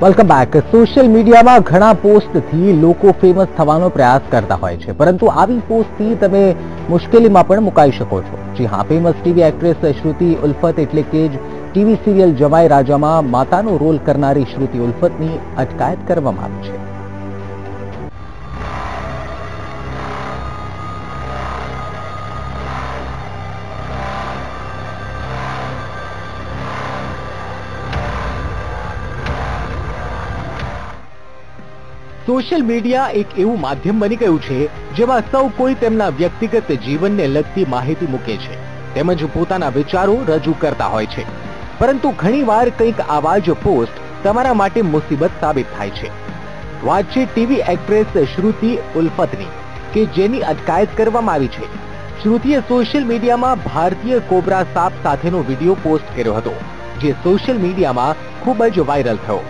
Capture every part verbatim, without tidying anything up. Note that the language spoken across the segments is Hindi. Welcome back. સોશિયલ મીડિયામાં ઘણા પોસ્ટથી લોકો ફેમસ થવાનો પ્રયાસ કરતા હોય છે, પરંતુ આવી પોસ્ટથી તમે મુશ્કેલીમાં પણ મુકાઈ શકો છો। જી હા, famous TV actress Shruti Ulfat એટલે કે જ ટીવી સિરિયલ જમાઈ રાજામાં માતાનો રોલ કરનારી શ્રુતિ ઉલ્ફતની અટકાયત કરવામાં આવી છે। सोशल मीडिया एक एवं माध्यम बनी गयु छे जेमा सौ कोई तेमना व्यक्तिगत जीवन ने लगती माहिती मूके छे, तेमज पोताना विचारो रजू करता होय छे। परंतु घणीवार कंईक आवा ज पोस्ट तमारा माटे मुसीबत साबित थाय छे। वात छे टीवी एक्ट्रेस श्रुति उल्फतनी के जेनी अटकायत करवामां आवी छे। श्रुतिए सोशल मीडिया में भारतीय कोबरा साप साथेनो विडियो पोस्ट कर्यो हतो, जे सोशल मीडिया में खूब ज वायरल थयो।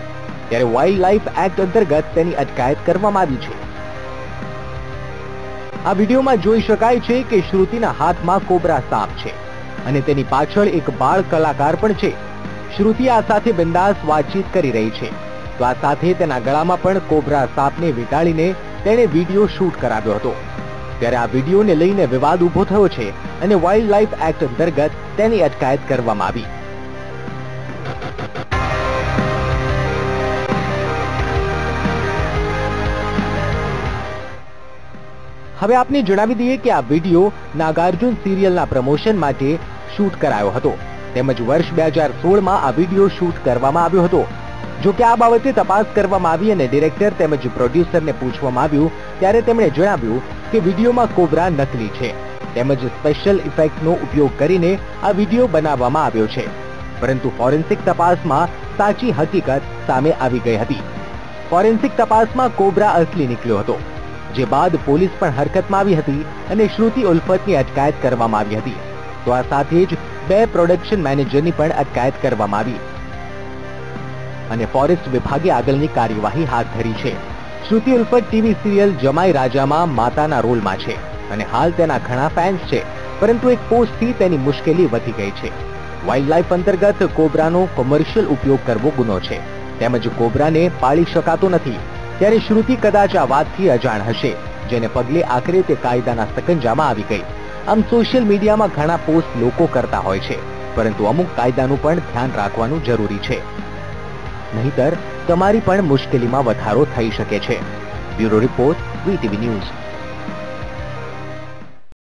ત્યારે વાઇલ્ડ લાઇફ એક્ટ અંતર્ગત તેની અટકાયત કરવામાં આવી છે। આ વિડીયોમાં જોઈ શકાય છે કે શ્રુતિના હાથમાં કોબરા સાપ છે અને તેની પાછળ એક બાળ કલાકાર પણ છે। શ્રુતિ આ સાથે બિંદાસ વાતચીત કરી રહી છે, તો આ સાથે તેના ગળામાં પણ કોબરા સાપને વીંટાળીને તેણે વિડીયો શૂટ કરાવ્યો હતો। ત્યારે આ વિડીયોને લઈને વિવાદ ઊભો થયો છે અને વાઇલ્ડ લાઇફ એક્ટ અંતર્ગત તેની અટકાયત કરવામાં આવી। हवे आपने जणावी दीए के आ वीडियो नागार्जुन सीरियल प्रमोशन माटे शूट करायो हतो, तेमज वर्ष दो हज़ार सोलह मां आ वीडियो शूट करवामां आव्यो हतो। जो के आ बाबते तपास करवामां आवी अने डिरेक्टर तेमज प्रोड्यूसर ने पूछवामां आव्युं त्यारे तेमणे जणाव्युं के वीडियो में कोबरा नकली छे, तेमज स्पेशल इफेक्ट नो उपयोग करीने आ वीडियो बनाववामां आव्यो छे। परंतु फॉरेन्सिक तपास में साची हकीकत सामे आवी गई हती। फॉरेन्सिक तपास में कोबरा असली निकळ्यो हतो, जे बाद पुलिस पर हरकत में आई थी और श्रुति उल्फत की अटकायत करवामां आवी हती। तो आ साथे ज बे प्रोडक्शन मैनेजर की पण अटकायत करवामां आवी अने फॉरेस्ट विभागे आगळनी कार्यवाही हाथ धरी छे। श्रुति उल्फत टीवी सीरियल जमाई राजा में माताना रोल में छे अने हाल तेना घणा फैन्स छे, परंतु एक पोस्ट थी तेनी मुश्केली वधी गई छे। वाइल्ड लाइफ अंतर्गत कोबरानो कमर्शियल उपयोग करवो गुनो छे, तेमज कोबराने पाळी शकातो नथी। त्यारे श्रुति कदाच आ वातथी अजाण हशे, जेने पगले आखरे ते कायदाना सकंजामां आवी गई। आम सोशल मीडिया में घणा पोस्ट लोको करता होय छे, परंतु अमुक कायदानुं पण ध्यान राखवानुं जरूरी छे, नहीतर तमारी पण मुश्केलीमां वधारो थई शके छे। Bureau report, VTV news.